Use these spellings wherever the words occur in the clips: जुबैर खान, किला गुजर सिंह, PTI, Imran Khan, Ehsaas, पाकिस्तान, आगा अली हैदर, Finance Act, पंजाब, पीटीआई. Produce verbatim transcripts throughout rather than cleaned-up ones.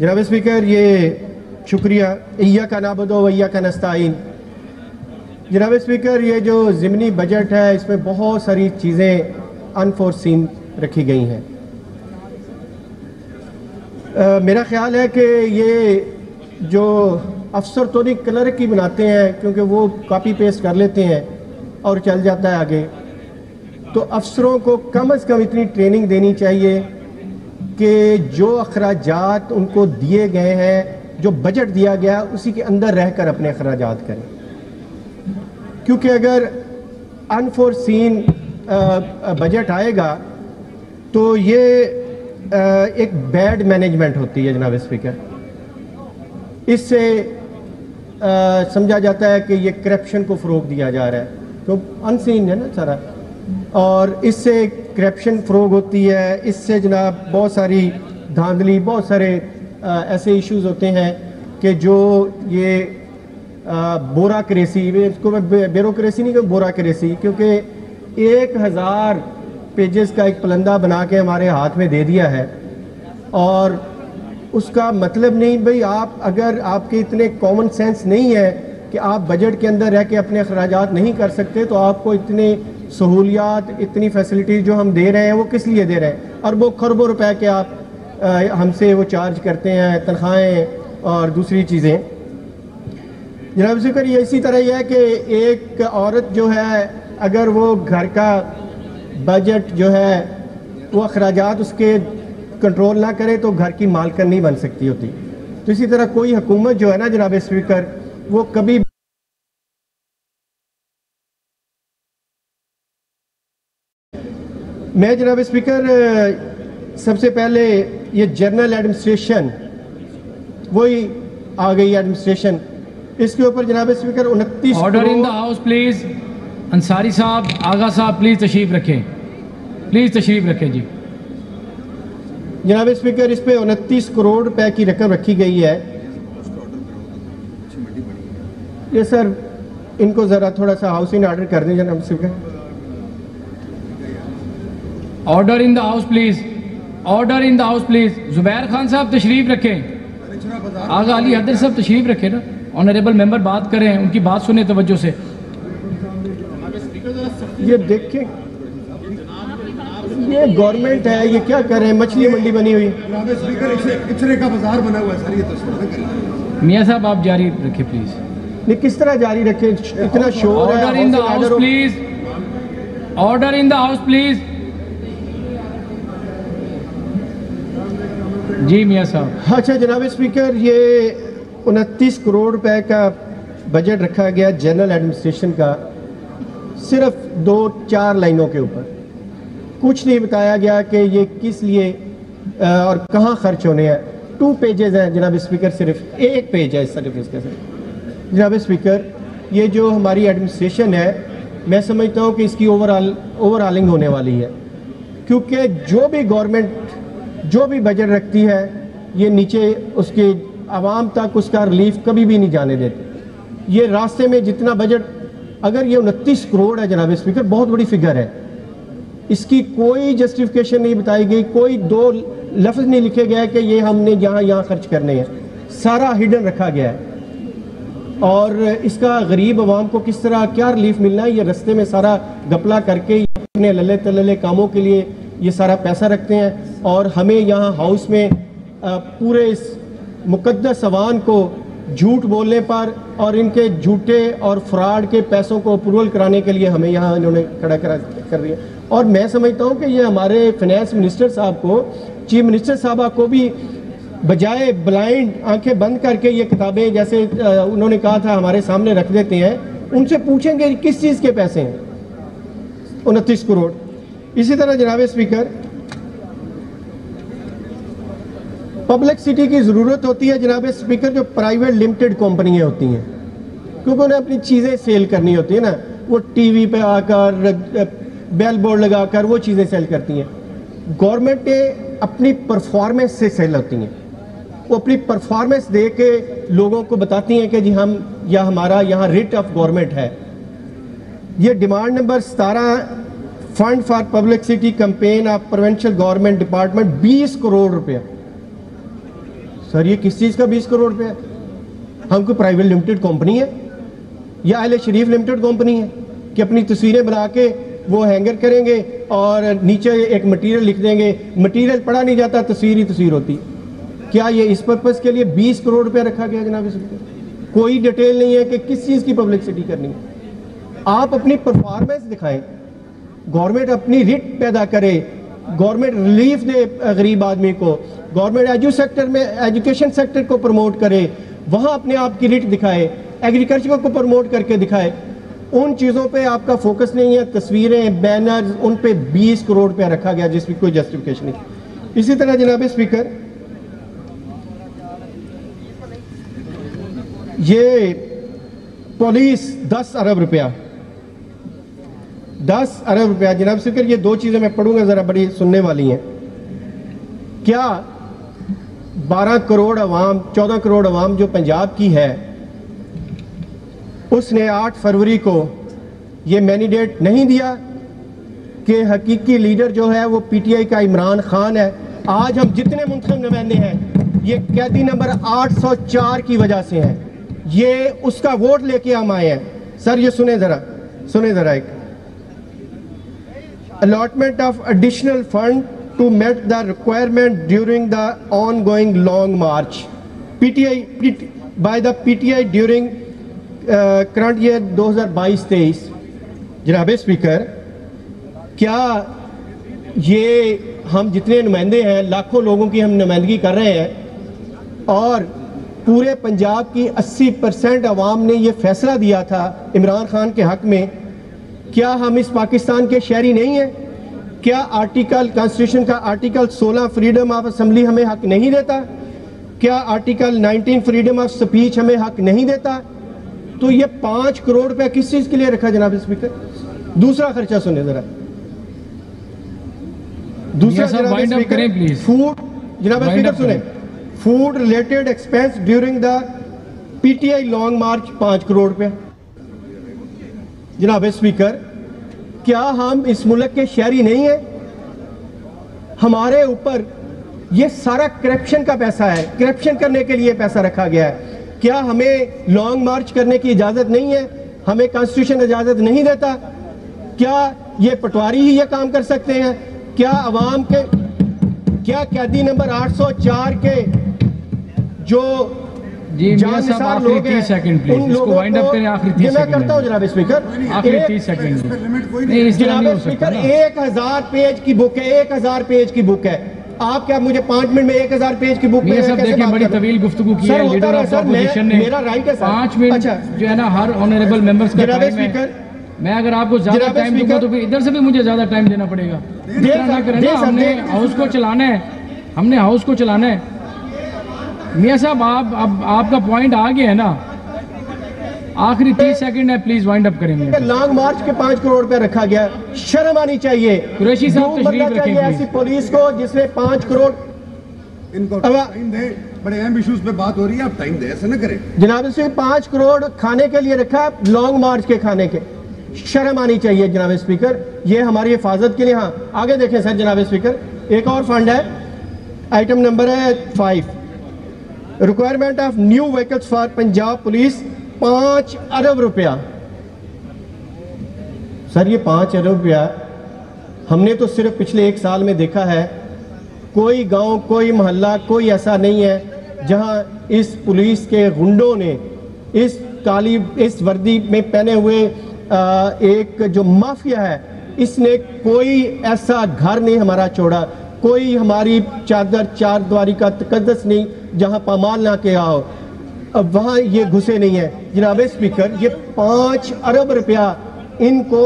जनाब स्पीकर, ये शुक्रिया इया का नाबदो वैया का नस्ताइन। जनाब स्पीकर, ये जो ज़िमनी बजट है इसमें बहुत सारी चीज़ें अनफोर्सीन रखी गई हैं। आ, मेरा ख्याल है कि ये जो अफसर तो नहीं क्लर्क ही बनाते हैं, क्योंकि वो कॉपी पेस्ट कर लेते हैं और चल जाता है आगे। तो अफसरों को कम अज़ कम इतनी ट्रेनिंग देनी चाहिए कि जो अखराजात उनको दिए गए हैं, जो बजट दिया गया, उसी के अंदर रहकर अपने अखराजात करें। क्योंकि अगर अनफोर्सीन बजट आएगा तो ये आ, एक बैड मैनेजमेंट होती है जनाब स्पीकर। इससे समझा जाता है कि ये करप्शन को फ़रोग दिया जा रहा है, तो अनसीन है ना सारा, और इससे करप्शन फ़रोग होती है। इससे जनाब बहुत सारी धांधली, बहुत सारे आ, ऐसे इश्यूज़ होते हैं कि जो ये बोराक्रेसी, इसको मैं ब्यूरोक्रेसी नहीं कहूँ, बोराक्रेसी, क्योंकि एक हज़ार पेजेस का एक पलंदा बना के हमारे हाथ में दे दिया है। और उसका मतलब नहीं भाई, आप अगर आपके इतने कॉमन सेंस नहीं है कि आप बजट के अंदर रह के अपने अखराजात नहीं कर सकते, तो आपको इतने सहूलियात, इतनी फैसिलिटीज़ जो हम दे रहे हैं वो किस लिए दे रहे हैं? और वो खरबों रुपए के आप हमसे वो चार्ज करते हैं, तनख्वाहें और दूसरी चीज़ें। जनाब स्पीकर, ये इसी तरह ही है कि एक औरत जो है, अगर वो घर का बजट जो है वो अखराजात उसके कंट्रोल ना करे तो घर की मालकिन नहीं बन सकती होती। तो इसी तरह कोई हुकूमत जो है ना जनाब स्पीकर, वो कभी मैं जनाब स्पीकर सबसे पहले ये जर्नल एडमिनिस्ट्रेशन, वही आ गई एडमिनिस्ट्रेशन, इसके ऊपर जनाब स्पीकर उनतीस। Order in the house please. Ansari साहब, आगा साहब, प्लीज़ तशरीफ रखें, प्लीज़ तशरीफ रखें जी। जनाब स्पीकर, इस पर उनतीस करोड़ रुपए की रकम रखी गई है। ये सर, इनको ज़रा थोड़ा सा हाउसिंग ऑर्डर कर दें जनाब speaker. Order in the house please, order in the house please. जुबैर खान साहब तशरीफ रखें, आगा अली हैदर साहब तशरीफ रखें ना, ऑनरेबल मेंबर बात करें, उनकी बात सुने तवज्जो से। ये देखें, ये गवर्नमेंट है, ये क्या कर रहे हैं? मछली मंडी बनी हुई इचरे का बाजार बना हुआ है। मियाँ साहब आप जारी रखें प्लीज। नहीं, किस तरह जारी रखें? इतना शोर। Order in the house please, order in the house please. जी मियाँ साहब। अच्छा जनाब स्पीकर, ये उनतीस करोड़ रुपए का बजट रखा गया जनरल एडमिनिस्ट्रेशन का, सिर्फ दो चार लाइनों के ऊपर। कुछ नहीं बताया गया कि ये किस लिए और कहाँ खर्च होने हैं। टू पेजेस हैं जनाब स्पीकर, सिर्फ एक पेज है सिर्फ इसका। सिर्फ जनाब स्पीकर, ये जो हमारी एडमिनिस्ट्रेशन है, मैं समझता हूँ कि इसकी ओवरऑल ओवरऑलिंग होने वाली है, क्योंकि जो भी गवर्नमेंट जो भी बजट रखती है ये नीचे उसके आवाम तक उसका रिलीफ कभी भी नहीं जाने देते। ये रास्ते में जितना बजट, अगर ये उनतीस करोड़ है जनाब स्पीकर, बहुत बड़ी फिगर है, इसकी कोई जस्टिफिकेशन नहीं बताई गई, कोई दो लफ्ज़ नहीं लिखे गए कि ये हमने यहाँ यहाँ खर्च करने हैं। सारा हिडन रखा गया है, और इसका गरीब आवाम को किस तरह क्या रिलीफ मिलना है, ये रास्ते में सारा गपला करके अपने लले तलले कामों के लिए ये सारा पैसा रखते हैं। और हमें यहाँ हाउस में पूरे इस मुकद्दस अवान को झूठ बोलने पर और इनके झूठे और फ्रॉड के पैसों को अप्रूवल कराने के लिए हमें यहाँ इन्होंने खड़ा करा कर दिया। और मैं समझता हूँ कि ये हमारे फाइनेंस मिनिस्टर साहब को, चीफ मिनिस्टर साहबा को भी, बजाय ब्लाइंड आंखें बंद करके ये किताबें जैसे उन्होंने कहा था हमारे सामने रख देते हैं, उनसे पूछेंगे किस चीज़ के पैसे हैं उनतीस करोड़। इसी तरह जनाब स्पीकर, पब्लिक सिटी की ज़रूरत होती है जनाब स्पीकर, जो प्राइवेट लिमिटेड कंपनियां होती हैं, क्योंकि उन्हें अपनी चीज़ें सेल करनी होती है ना, वो टीवी पे आकर बेल बोर्ड लगाकर वो चीज़ें सेल करती हैं। गवर्नमेंट ने अपनी परफॉर्मेंस से सेल होती हैं, वो अपनी परफॉर्मेंस दे के लोगों को बताती हैं कि जी हम या हमारा यहाँ रेट ऑफ गवर्नमेंट है। ये डिमांड नंबर सतारह, fund for publicity campaign of provincial government department, बीस करोड़ रुपया। सर ये किस चीज़ का बीस करोड़ पे है? हम कोई प्राइवेट लिमिटेड कंपनी है या अहले शरीफ लिमिटेड कंपनी है कि अपनी तस्वीरें बना के वो हैंगर करेंगे और नीचे एक मटेरियल लिख देंगे, मटेरियल पढ़ा नहीं जाता, तस्वीर ही तस्वीर होती। क्या ये इस पर्पज़ के लिए बीस करोड़ रुपया रखा गया जनाब? इसमें कोई डिटेल नहीं है कि किस चीज़ की पब्लिसिटी करनी है। आप अपनी परफॉर्मेंस दिखाएं, गवर्नमेंट अपनी रिट पैदा करे, गवर्नमेंट रिलीफ दे गरीब आदमी को, गवर्नमेंट एजू सेक्टर में एजुकेशन सेक्टर को प्रमोट करे, वहाँ अपने आप की रिट दिखाए, एग्रीकल्चर को प्रमोट करके दिखाए। उन चीज़ों पे आपका फोकस नहीं है, तस्वीरें बैनर्स उन पे बीस करोड़ रुपया रखा गया जिसमें कोई जस्टिफिकेशन नहीं। इसी तरह जनाब स्पीकर ये पुलिस दस अरब रुपया दस अरब रुपया जनाब स्पीकर ये दो चीज़ें मैं पढ़ूंगा ज़रा बड़ी सुनने वाली हैं। क्या बारह करोड़ अवाम चौदह करोड़ अवाम जो पंजाब की है उसने आठ फरवरी को ये मैंडेट नहीं दिया कि हकीकी लीडर जो है वो पीटीआई का इमरान खान है। आज हम जितने मुंतखब नुमाइंदे हैं ये कैदी नंबर आठ सौ चार की वजह से हैं, ये उसका वोट लेके हम आए हैं। सर ये सुने ज़रा सुने ज़रा एक allotment of additional fund to meet the requirement during the ongoing long march P T I by the P T I during current year दो हज़ार बाईस तेईस। जनाब स्पीकर क्या ये हम जितने नुमाइंदे हैं लाखों लोगों की हम नुमाइंदगी कर रहे हैं और पूरे पंजाब की अस्सी परसेंट आवाम ने ये फैसला दिया था इमरान खान के हक़ में, क्या हम इस पाकिस्तान के शहरी नहीं हैं? क्या आर्टिकल कॉन्स्टिट्यूशन का आर्टिकल सोलह फ्रीडम ऑफ असम्बली हमें हक़ नहीं देता? क्या article nineteen freedom of speech हमें हक़ नहीं देता? तो ये पाँच करोड़ रुपया किस चीज के लिए रखा जनाब स्पीकर? दूसरा खर्चा सुने जरा, दूसरा जनाब स्पीकर फूड जनाब स्पीकर सुने food related expense during the पीटीआई long march पाँच करोड़ रुपया। जनाब स्पीकर क्या हम इस मुल्क के शहरी नहीं है? हमारे ऊपर ये सारा करप्शन का पैसा है, करप्शन करने के लिए पैसा रखा गया है। क्या हमें लॉन्ग मार्च करने की इजाज़त नहीं है? हमें कॉन्स्टिट्यूशन इजाज़त नहीं देता। क्या ये पटवारी ही ये काम कर सकते हैं? क्या आवाम के क्या कैदी नंबर आठ सौ चार के जो जी साहब लोग हैं उन लोगों को ये मैं करता हूँ जनाब स्पीकर जनाब स्पीकर एक हज़ार पेज की बुक है, एक हज़ार पेज की बुक है। आप क्या मुझे पांच मिनट में एक हजार पेज की बुक में सब देखें? बड़ी तवील गुफ्तगू की है लीडर ऑफ ऑपोजिशन ने, मेरा राइट है सर पांच मिनट अच्छा। जो है ना हर ऑनरेबल मेंबर्स का टाइम है, मैं अगर आपको ज्यादा टाइम दूंगा तो फिर इधर से भी मुझे ज्यादा टाइम देना पड़ेगा। इतना करें ना, हमने हाउस को चलाना है, हमने हाउस को चलाना है। मियाँ साहब आप आपका पॉइंट आ गया है ना, आखिरी तीस सेकंड है, प्लीज वाइंड अप करेंगे। लॉन्ग मार्च के पांच करोड़ रुपया रखा गया, शर्म आनी चाहिए। कुरैशी साहब तशरीफ रखें। ऐसी पुलिस को जिसने पांच करोड़ इनको टाइम दे, बड़े अहम इश्यूज पे बात हो रही है, आप टाइम दे, ऐसा ना करें। जनाब से पांच करोड़ खाने के लिए रखा, लॉन्ग मार्च के खाने के, शर्म आनी चाहिए जनाब स्पीकर। ये हमारी हिफाजत के लिए। हाँ आगे देखें सर जनाब स्पीकर, एक और फंड है, आइटम नंबर है five, requirement of new vehicles for पंजाब police पांच अरब रुपया। सर ये पांच अरब रुपया हमने तो सिर्फ पिछले एक साल में देखा है, कोई गांव कोई मोहल्ला कोई ऐसा नहीं है जहां इस पुलिस के गुंडों ने इस काली इस वर्दी में पहने हुए एक जो माफिया है इसने कोई ऐसा घर नहीं हमारा छोड़ा, कोई हमारी चादर चार द्वारी का तकद्दस नहीं जहां पामाल ना किया हो, अब वहाँ ये घुसे नहीं है। जनाब स्पीकर ये पाँच अरब रुपया इनको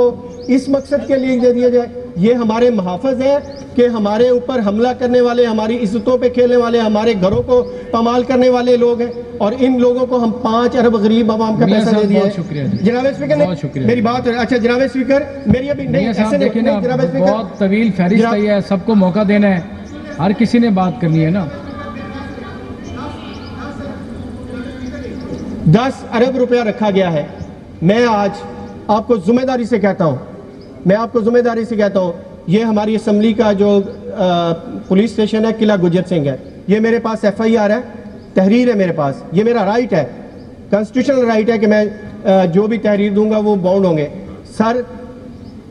इस मकसद के लिए दे दिया जाए। ये हमारे मुहाफ़िज़ हैं कि हमारे ऊपर हमला करने वाले, हमारी इज्जतों पे खेलने वाले, हमारे घरों को पमाल करने वाले लोग हैं और इन लोगों को हम पाँच अरब गरीब आवाम का पैसा दे दिया। जनाब स्पीकर मेरी बात, अच्छा जनाब स्पीकर मेरी अभी नहीं ऐसे देखिए ना, बहुत तवील फहरिस्त है, सबको मौका देना है, हर किसी ने बात करनी है ना। दस अरब रुपया रखा गया है। मैं आज आपको ज़िम्मेदारी से कहता हूँ, मैं आपको ज़िम्मेदारी से कहता हूँ, ये हमारी असम्बली का जो आ, पुलिस स्टेशन है किला गुजर सिंह है, ये मेरे पास एफ आई आर है, तहरीर है मेरे पास, ये मेरा राइट है, कॉन्स्टिट्यूशनल राइट है कि मैं जो भी तहरीर दूंगा वो बाउंड होंगे। सर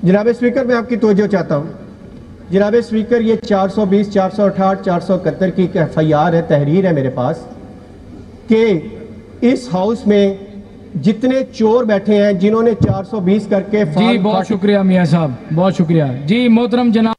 जनाब स्पीकर मैं आपकी तवज्जो चाहता हूँ। जनाब स्पीकर ये चार सौ बीस, चार सौ अठासी, चार सौ इकहत्तर की एफ आई आर है, तहरीर है मेरे पास कि इस हाउस में जितने चोर बैठे हैं जिन्होंने चार सौ बीस करके। जी बहुत शुक्रिया मियाँ साहब, बहुत शुक्रिया जी। मोहतरम जनाब।